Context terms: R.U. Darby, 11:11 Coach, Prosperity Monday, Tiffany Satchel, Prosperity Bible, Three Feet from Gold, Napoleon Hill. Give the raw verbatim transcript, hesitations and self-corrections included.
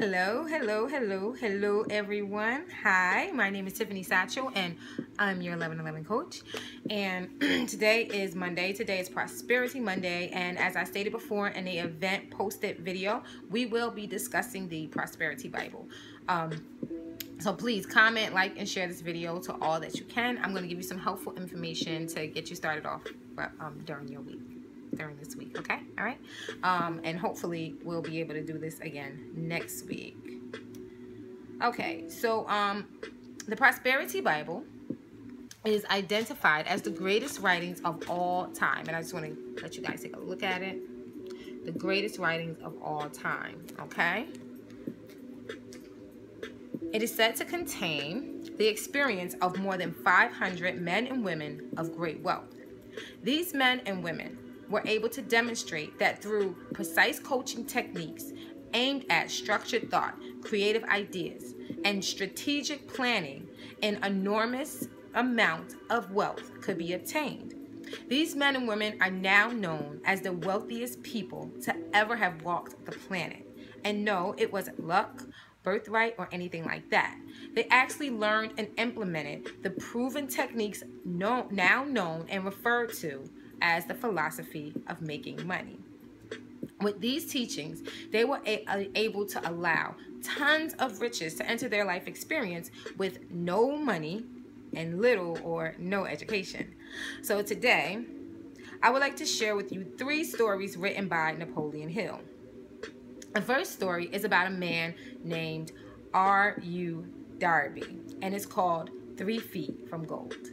Hello, hello, hello, hello, everyone. Hi, my name is Tiffany Satchel, and I'm your eleven eleven coach. And today is Monday. Today is Prosperity Monday. And as I stated before in the event posted video, we will be discussing the Prosperity Bible. Um, so please comment, like, and share this video to all that you can. I'm going to give you some helpful information to get you started off um, during your week. during this week, okay? All right? Um, and hopefully we'll be able to do this again next week. Okay, so um, the Prosperity Bible is identified as the greatest writings of all time. And I just want to let you guys take a look at it. The greatest writings of all time, okay? It is said to contain the experience of more than five hundred men and women of great wealth. These men and women were able to demonstrate that through precise coaching techniques aimed at structured thought, creative ideas, and strategic planning, an enormous amount of wealth could be obtained. These men and women are now known as the wealthiest people to ever have walked the planet. And no, it wasn't luck, birthright, or anything like that. They actually learned and implemented the proven techniques now known and referred to as the philosophy of making money. With these teachings, they were able to allow tons of riches to enter their life experience with no money and little or no education. So today, I would like to share with you three stories written by Napoleon Hill. The first story is about a man named R U Darby, and it's called Three Feet from Gold.